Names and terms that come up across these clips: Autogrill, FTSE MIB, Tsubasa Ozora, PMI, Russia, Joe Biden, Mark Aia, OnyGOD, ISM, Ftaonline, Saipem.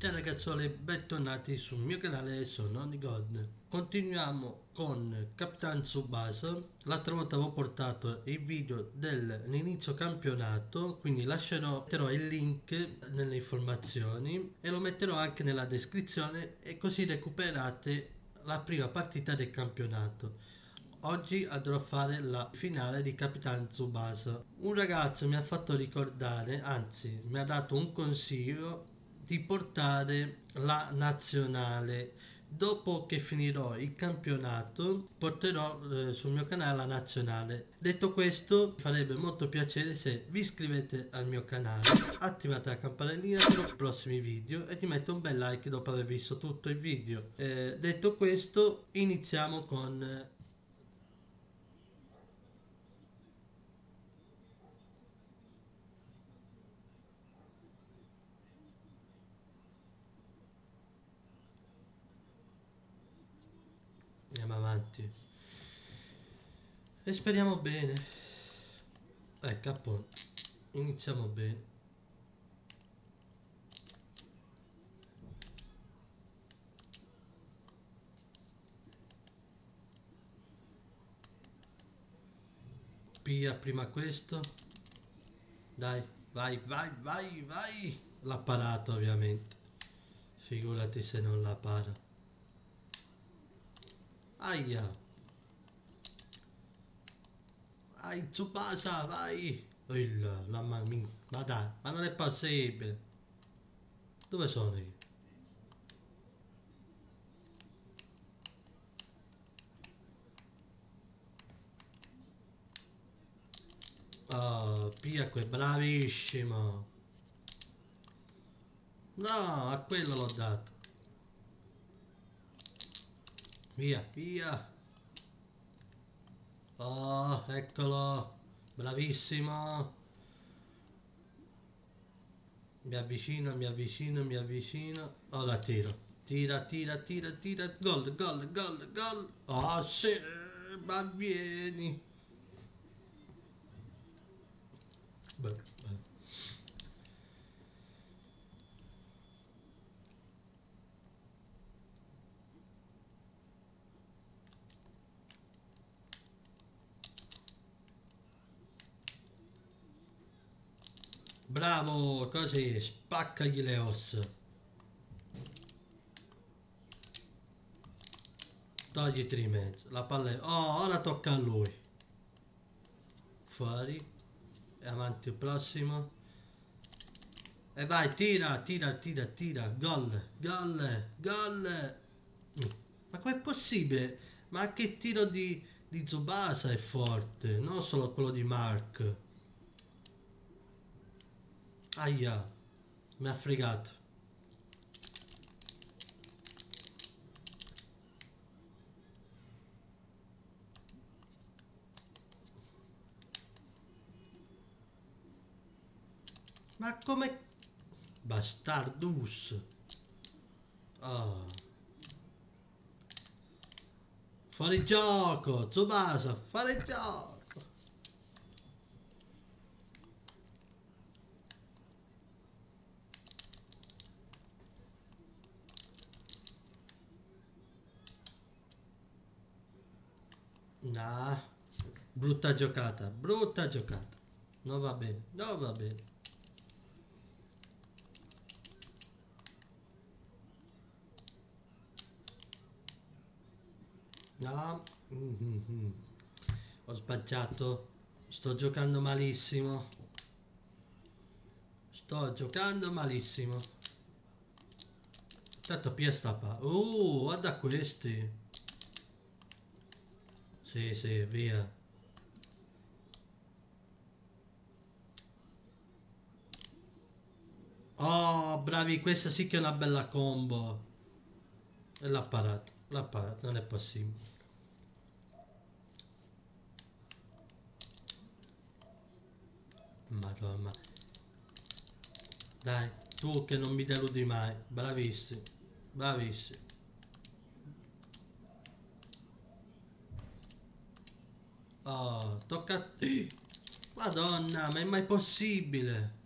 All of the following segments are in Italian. Ciao ragazzoli, bentornati sul mio canale, sono OnyGOD. Continuiamo con Captain Tsubasa. L'altra volta avevo portato il video dell'inizio campionato, quindi metterò il link nelle informazioni e lo metterò anche nella descrizione, e così recuperate la prima partita del campionato. Oggi andrò a fare la finale di Captain Tsubasa. Un ragazzo mi ha fatto ricordare, anzi mi ha dato un consiglio di portare la nazionale. Dopo che finirò il campionato porterò sul mio canale la nazionale. Detto questo, mi farebbe molto piacere se vi iscrivete al mio canale, attivate la campanellina per i prossimi video e ti metto un bel like dopo aver visto tutto il video. Detto questo, iniziamo con avanti e speriamo bene. Ecco appunto, iniziamo bene. Pia prima questo, dai, vai. L'ha parato ovviamente, figurati se non la para. Aia! Vai Tsubasa, vai! Mamma mia, ma dai, ma non è possibile! Dove sono io? Oh, Piacque, bravissimo! No, a quello l'ho dato! Via. Oh, eccolo. Bravissimo. Mi avvicino. Oh, la tiro. Tira. Gol. Oh, sì. Ma vieni. Beh. Bravo, così spaccagli le ossa. Togli 3 mezzo. La palla è... Oh, ora tocca a lui. Fuori. E avanti il prossimo. E vai, tira. Gol. Ma com'è possibile? Ma anche il tiro di Tsubasa è forte, non solo quello di Mark. Aia, mi ha fregato. Ma come... Bastardus. Oh. Fuori gioco, Tsubasa, fuori gioco. Nah, brutta giocata. Non va bene. No, ho sbagliato. Sto giocando malissimo. Tanto Pia stappa. Oh, guarda questi. Sì, via. Oh, bravi, questa sì che è una bella combo. E l'ha parata, non è possibile. Madonna. Dai, tu che non mi deludi mai. Bravissimo. Oh, tocca a te. Madonna, ma è mai possibile?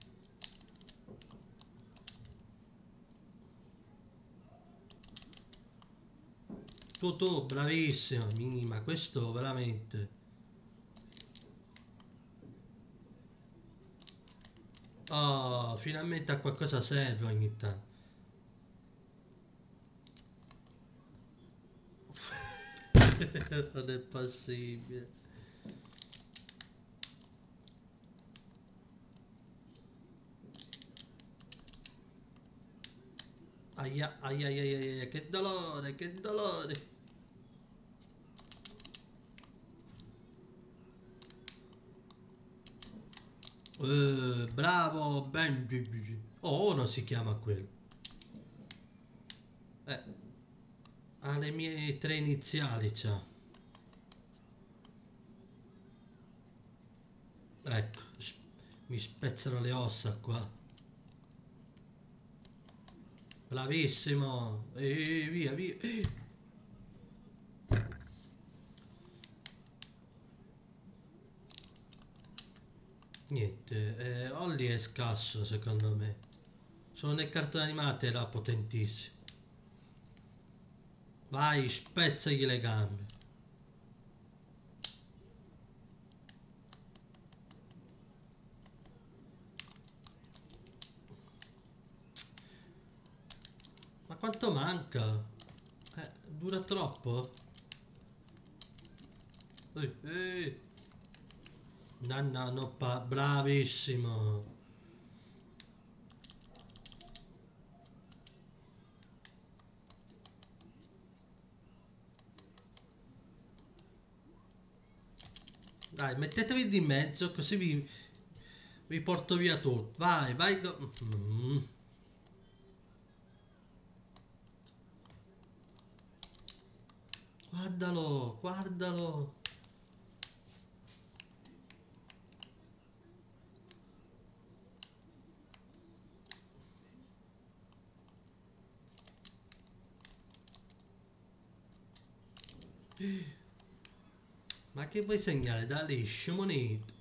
Totò, bravissimo. Ma questo veramente. Oh, finalmente a qualcosa serve ogni tanto. Non è possibile. Aia, aia, aia, aia, che dolore, che dolore. Bravo Benji. Oh, non si chiama quello. Alle mie tre iniziali, ciao. Ecco, mi spezzano le ossa qua. Bravissimo. E via, via. Niente, Olly è scarso secondo me. Solo nel cartone animato era potentissimo. Vai, spezzagli le gambe. Ma quanto manca? Dura troppo? No, no, no, bravissimo. Dai, mettetevi di mezzo così vi porto via tutto. Vai, vai. Guardalo, guardalo. Ma che vuoi segnare da lì, scimonito?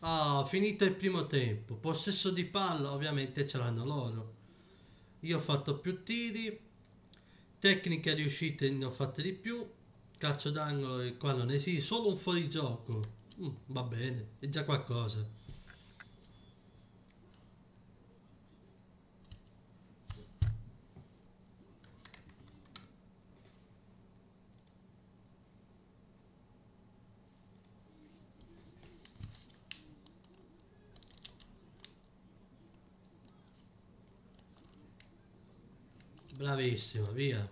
Ah, finito il primo tempo. Possesso di palla, ovviamente ce l'hanno loro. Io ho fatto più tiri. Tecniche riuscite ne ho fatte di più. Calcio d'angolo qua non esiste, solo un fuorigioco. Va bene, è già qualcosa. Bravissima, via.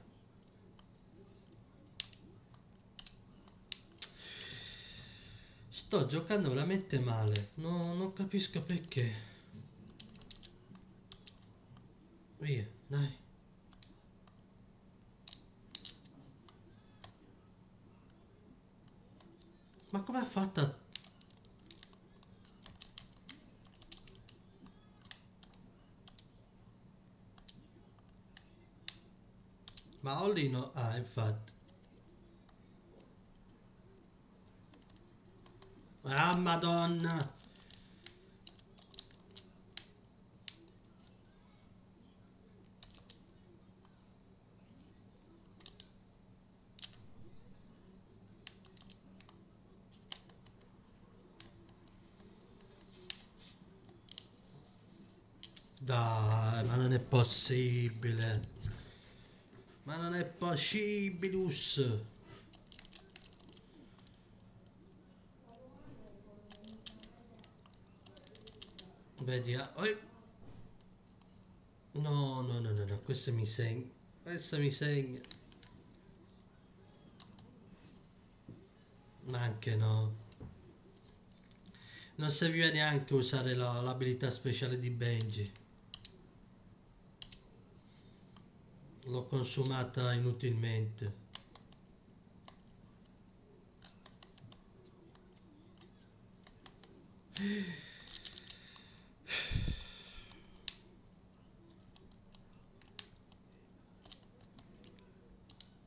Sto giocando veramente male, no, non capisco perché. Via, dai. Ma come ha fatto a... Ma Olly no... Ah, infatti. Ah, madonna! Dai, ma non è possibile. Ma non è possibilus. Vedi, no, no, no, no, no, questo mi segna. Questo mi segna. Ma anche no. Non serviva neanche usare l'abilità speciale di Benji. L'ho consumata inutilmente.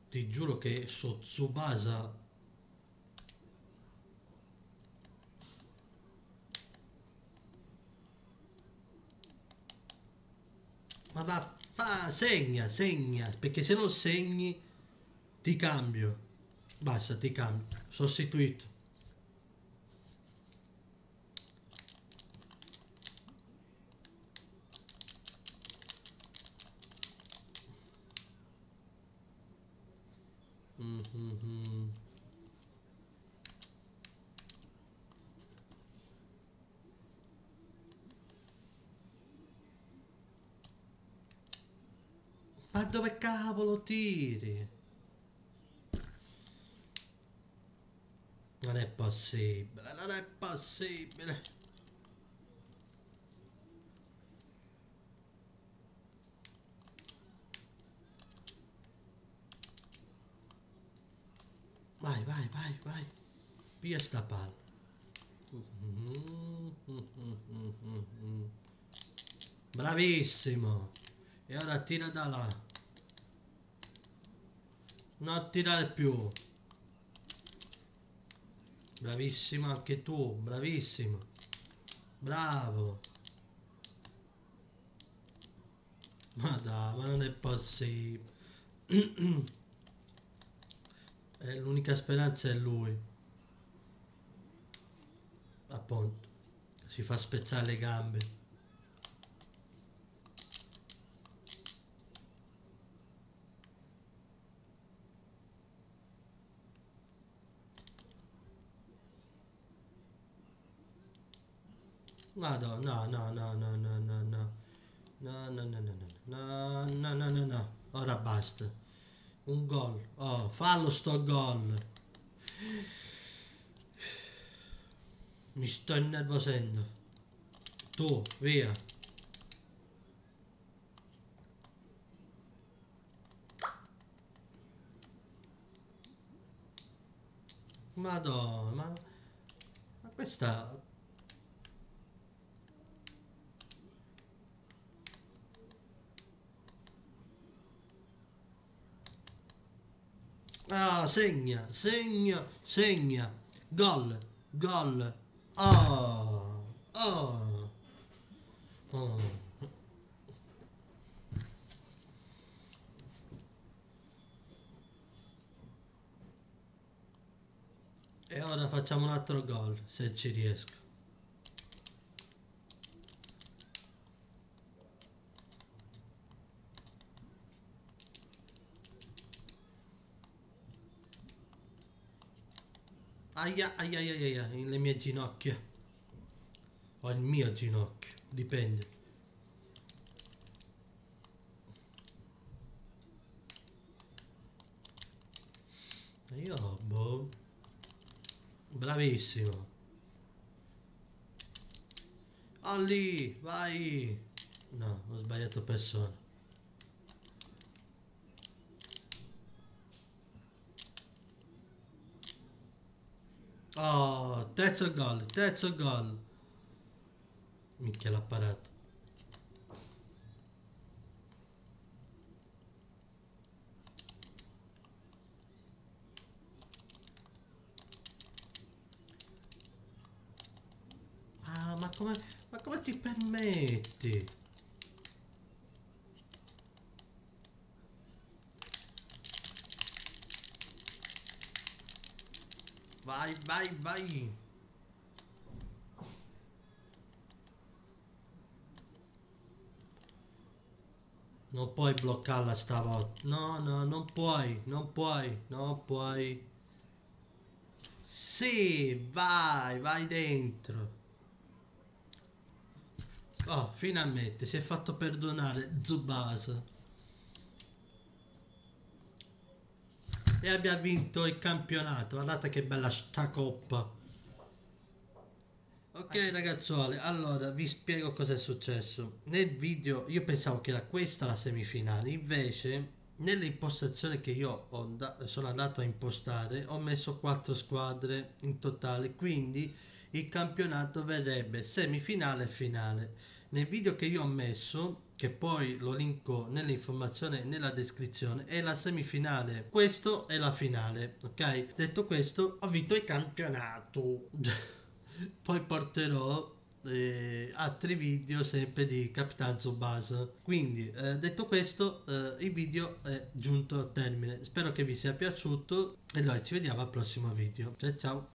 Ti giuro che so Tsubasa. Ma va. Segna, segna, perché se non segni Ti cambio. Basta, ti cambio. Sostituito. Ma dove cavolo tiri? Non è possibile, non è possibile. Vai, vai, vai, vai. Via sta palla. Bravissimo. E ora tira da là. Non tirare più. Bravissimo anche tu, bravissimo. Bravo. Ma dai, ma non è possibile. L'unica speranza è lui. Appunto. Si fa spezzare le gambe. Vado, no, no, no, no, no, no, no, no, no, no, no, no, no, no, no, ora basta. Un gol, oh, fallo sto gol. Mi sto innervosendo. Tu, via. Madonna, ma questa... Ah, segna, segna, segna. Gol, gol. Oh, oh, oh. E ora facciamo un altro gol, se ci riesco. Aia, aia, aia, aia, le mie ginocchia. O il mio ginocchio, dipende. Io, boh. Bravissimo. Olli, vai. No, ho sbagliato persona. Oh, terzo gol, terzo gol. Minchia, l'ha parato. Ah, ma come ti permetti? Vai, vai, vai. Non puoi bloccarla stavolta. No, no, non puoi, non puoi, non puoi. Sì, vai, vai dentro. Oh, finalmente si è fatto perdonare Tsubasa. E abbiamo vinto il campionato. Guardate che bella sta coppa. Ok ragazzuoli, allora vi spiego cosa è successo. Nel video io pensavo che era questa la semifinale. Invece nelle impostazioni che io sono andato a impostare, ho messo 4 squadre in totale. Quindi il campionato verrebbe semifinale e finale. Nel video che io ho messo, che poi lo linko nell'informazione nella descrizione, è la semifinale. Questo è la finale, ok? Detto questo, ho vinto il campionato. Poi porterò altri video sempre di Captain Tsubasa. Quindi detto questo, il video è giunto al termine, spero che vi sia piaciuto e noi ci vediamo al prossimo video. Ciao ciao.